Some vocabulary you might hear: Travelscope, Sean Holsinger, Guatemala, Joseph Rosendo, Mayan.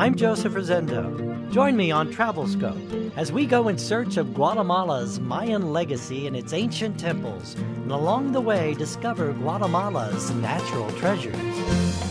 I'm Joseph Rosendo. Join me on Travelscope as we go in search of Guatemala's Mayan legacy and its ancient temples, and along the way discover Guatemala's natural treasures.